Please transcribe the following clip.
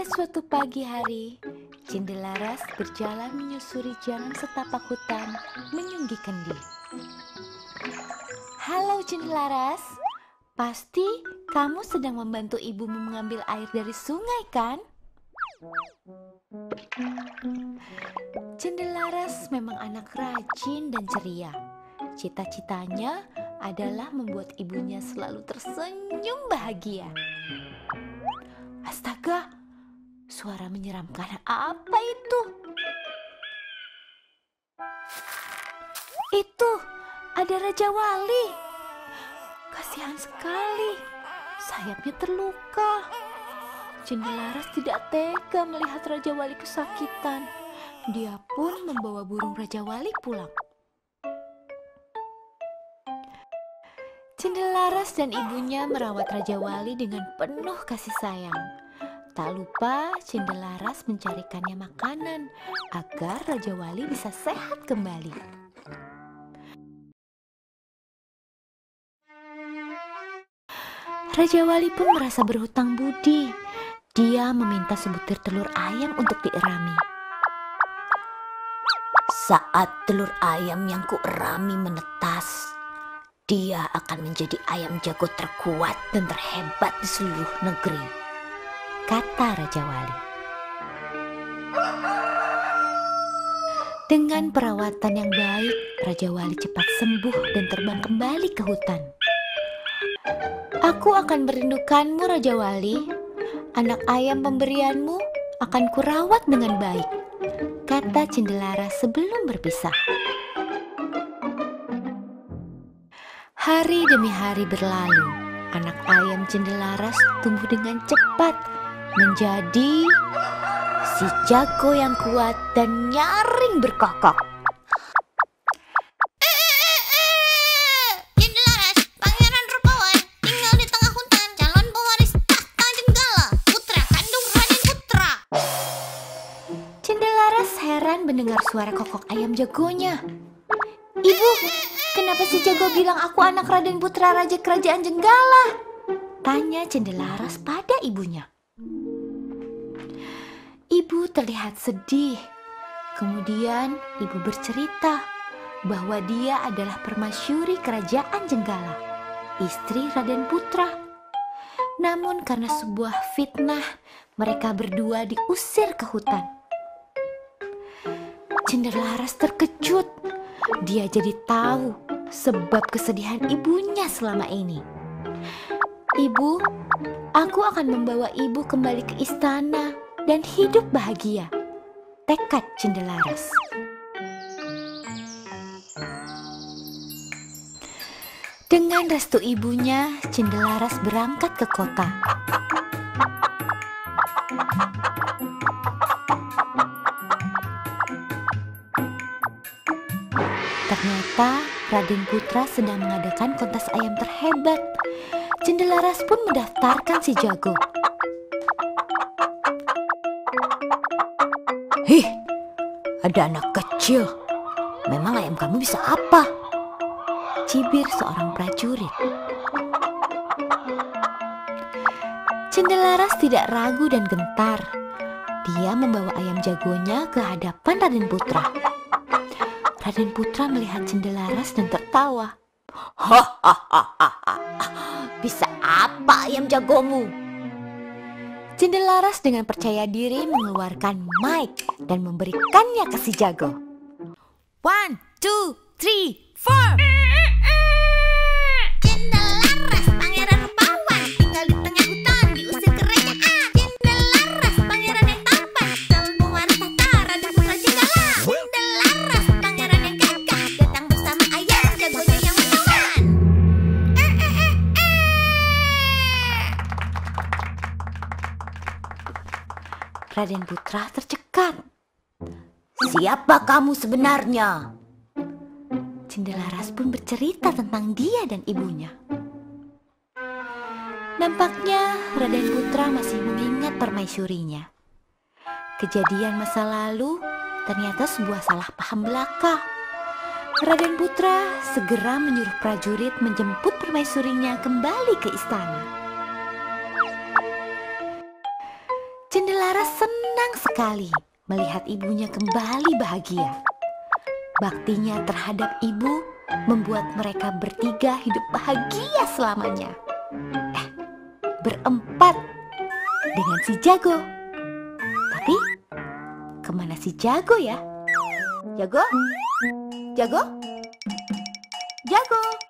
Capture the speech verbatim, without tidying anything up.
Pada suatu pagi hari, Cindelaras berjalan menyusuri jalan setapak hutan, menyunggi kendi. Halo Cindelaras, pasti kamu sedang membantu ibumu mengambil air dari sungai kan? Cindelaras memang anak rajin dan ceria. Cita-citanya adalah membuat ibunya selalu tersenyum bahagia. Astaga, suara menyeramkan apa itu? Itu ada Rajawali. Kasihan sekali, sayapnya terluka. Cindelaras tidak tega melihat Rajawali kesakitan. Dia pun membawa burung Rajawali pulang. Cindelaras dan ibunya merawat Rajawali dengan penuh kasih sayang. Tak lupa Cindelaras mencarikannya makanan agar Rajawali bisa sehat kembali. Rajawali pun merasa berhutang budi. Dia meminta sebutir telur ayam untuk dierami. Saat telur ayam yang kuerami menetas, dia akan menjadi ayam jago terkuat dan terhebat di seluruh negeri, kata Rajawali. Dengan perawatan yang baik, Rajawali cepat sembuh dan terbang kembali ke hutan. Aku akan merindukanmu, Rajawali. Anak ayam pemberianmu akan kurawat dengan baik, kata Cindelaras sebelum berpisah. Hari demi hari berlalu, anak ayam Cindelaras tumbuh dengan cepat menjadi si jago yang kuat dan nyaring berkokok. Cindelaras, pangeran rupawan, tinggal di tengah hutan, calon pewaris tahta Jenggala, putra kandung Raden Putra. Cindelaras heran mendengar suara kokok ayam jagonya. Ibu, kenapa si jago bilang aku anak Raden Putra Raja Kerajaan Jenggala? Tanya Cindelaras pada ibunya. Ibu terlihat sedih. Kemudian ibu bercerita bahwa dia adalah permaisuri Kerajaan Jenggala, istri Raden Putra. Namun karena sebuah fitnah, mereka berdua diusir ke hutan. Cindelaras terkejut. Dia jadi tahu sebab kesedihan ibunya selama ini. Ibu, aku akan membawa ibu kembali ke istana dan hidup bahagia, tekad Cindelaras. Dengan restu ibunya, Cindelaras berangkat ke kota. Ternyata Raden Putra sedang mengadakan kontes ayam terhebat. Cindelaras pun mendaftarkan si jago. Hih, ada anak kecil. Memang ayam kamu bisa apa? Cibir seorang prajurit. Cindelaras tidak ragu dan gentar. Dia membawa ayam jagonya ke hadapan Raden Putra. Raden Putra melihat Cindelaras dan tertawa. Hahaha, bisa apa ayam jagomu? Cindelaras dengan percaya diri mengeluarkan mic dan memberikannya ke si jago. One, two, three, four. Cindelaras, pangeran rupawan, tinggal di tengah hutan, diusir kerajaan. Cindelaras, pangeran yang tampan, calon pewaris tahta Raden Putra Jenggala. Raden Putra tercekat. Siapa kamu sebenarnya? Cindelaras pun bercerita tentang dia dan ibunya. Nampaknya Raden Putra masih mengingat permaisurinya. Kejadian masa lalu ternyata sebuah salah paham belaka. Raden Putra segera menyuruh prajurit menjemput permaisurinya kembali ke istana. Cindelaras senang sekali melihat ibunya kembali bahagia. Baktinya terhadap ibu membuat mereka bertiga hidup bahagia selamanya. Eh, berempat dengan si Jago. Tapi, kemana si Jago ya? Jago? Jago? Jago?